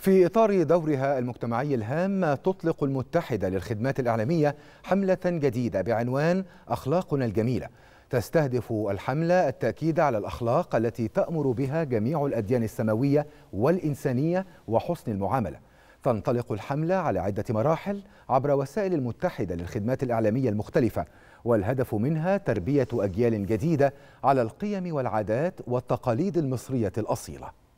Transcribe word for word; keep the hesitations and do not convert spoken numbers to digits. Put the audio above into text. في إطار دورها المجتمعي الهام، تطلق المتحدة للخدمات الإعلامية حملة جديدة بعنوان أخلاقنا الجميلة. تستهدف الحملة التأكيد على الأخلاق التي تأمر بها جميع الأديان السماوية والإنسانية وحسن المعاملة. تنطلق الحملة على عدة مراحل عبر وسائل المتحدة للخدمات الإعلامية المختلفة، والهدف منها تربية أجيال جديدة على القيم والعادات والتقاليد المصرية الأصيلة.